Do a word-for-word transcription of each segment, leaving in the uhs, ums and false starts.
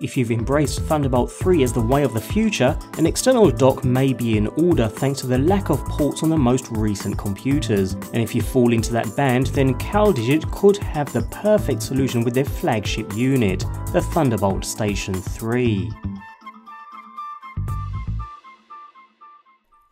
If you've embraced Thunderbolt three as the way of the future, an external dock may be in order thanks to the lack of ports on the most recent computers. And if you fall into that band, then CalDigit could have the perfect solution with their flagship unit, the Thunderbolt Station three.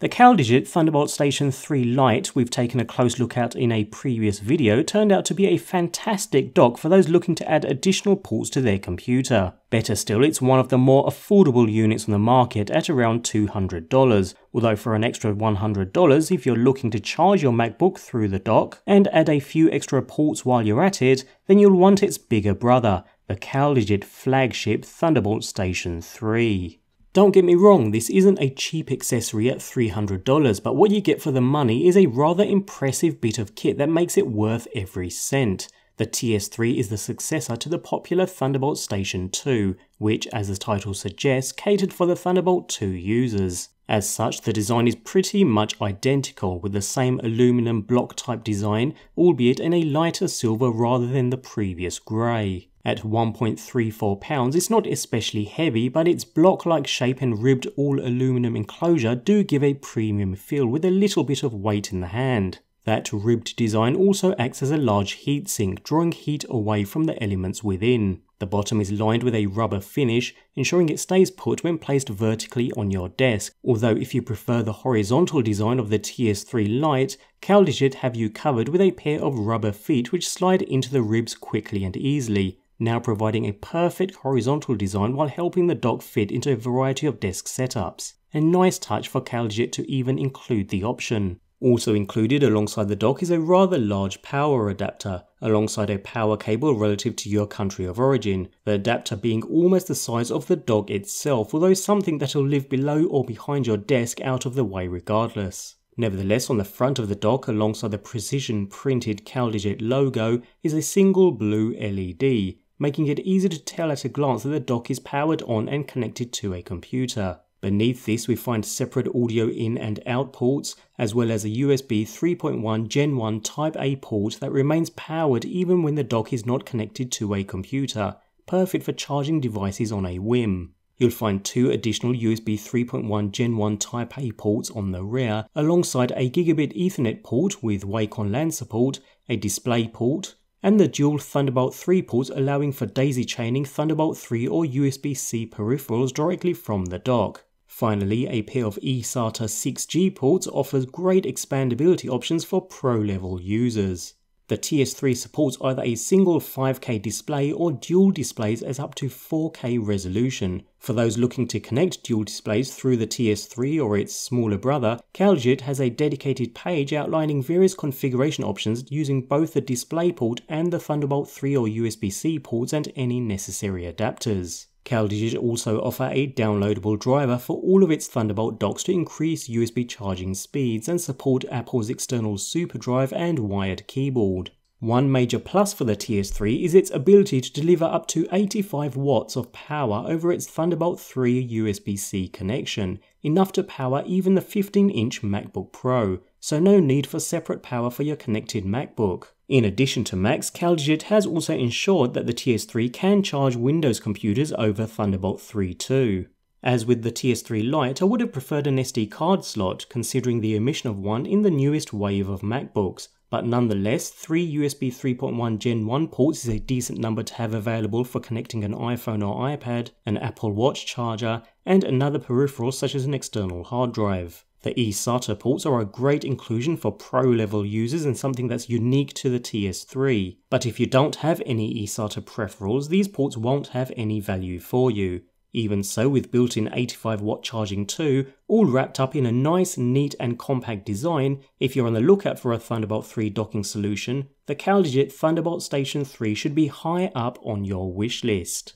The CalDigit Thunderbolt Station three Lite we've taken a close look at in a previous video turned out to be a fantastic dock for those looking to add additional ports to their computer. Better still, it's one of the more affordable units on the market at around two hundred dollars, although for an extra one hundred dollars if you're looking to charge your MacBook through the dock and add a few extra ports while you're at it, then you'll want its bigger brother, the CalDigit flagship Thunderbolt Station three. Don't get me wrong, this isn't a cheap accessory at three hundred dollars, but what you get for the money is a rather impressive bit of kit that makes it worth every cent. The T S three is the successor to the popular Thunderbolt Station two, which, as the title suggests, catered for the Thunderbolt two users. As such, the design is pretty much identical, with the same aluminum block type design, albeit in a lighter silver rather than the previous grey. At one point three four pounds, it's not especially heavy, but its block-like shape and ribbed all-aluminum enclosure do give a premium feel with a little bit of weight in the hand. That ribbed design also acts as a large heatsink, drawing heat away from the elements within. The bottom is lined with a rubber finish, ensuring it stays put when placed vertically on your desk, although if you prefer the horizontal design of the T S three Lite, CalDigit have you covered with a pair of rubber feet which slide into the ribs quickly and easily, now providing a perfect horizontal design while helping the dock fit into a variety of desk setups. A nice touch for CalDigit to even include the option. Also included alongside the dock is a rather large power adapter, alongside a power cable relative to your country of origin, the adapter being almost the size of the dock itself, although something that'll live below or behind your desk out of the way regardless. Nevertheless, on the front of the dock, alongside the precision printed CalDigit logo, is a single blue L E D, making it easy to tell at a glance that the dock is powered on and connected to a computer. Beneath this we find separate audio in and out ports, as well as a U S B three point one gen one Type A port that remains powered even when the dock is not connected to a computer, perfect for charging devices on a whim. You'll find two additional U S B three point one gen one Type A ports on the rear, alongside a gigabit Ethernet port with Wacom LAN support, a display port, and the dual Thunderbolt three ports allowing for daisy chaining Thunderbolt three or U S B C peripherals directly from the dock. Finally, a pair of eSATA six G ports offers great expandability options for pro-level users. The T S three supports either a single five K display or dual displays at up to four K resolution. For those looking to connect dual displays through the T S three or its smaller brother, CalDigit has a dedicated page outlining various configuration options using both the DisplayPort and the Thunderbolt three or U S B C ports and any necessary adapters. CalDigit also offer a downloadable driver for all of its Thunderbolt docks to increase U S B charging speeds and support Apple's external SuperDrive and wired keyboard. One major plus for the T S three is its ability to deliver up to eighty-five watts of power over its Thunderbolt three U S B C connection, enough to power even the fifteen inch MacBook Pro, so no need for separate power for your connected MacBook. In addition to Macs, CalDigit has also ensured that the T S three can charge Windows computers over Thunderbolt three too. As with the T S three Lite, I would have preferred an S D card slot, considering the omission of one in the newest wave of MacBooks, but nonetheless, three U S B three point one gen one ports is a decent number to have available for connecting an iPhone or iPad, an Apple Watch charger, and another peripheral such as an external hard drive. The eSATA ports are a great inclusion for pro-level users and something that's unique to the T S three, but if you don't have any eSATA peripherals, these ports won't have any value for you. Even so, with built-in eighty-five watt charging too, all wrapped up in a nice, neat and compact design, if you're on the lookout for a Thunderbolt three docking solution, the CalDigit Thunderbolt Station three should be high up on your wish list.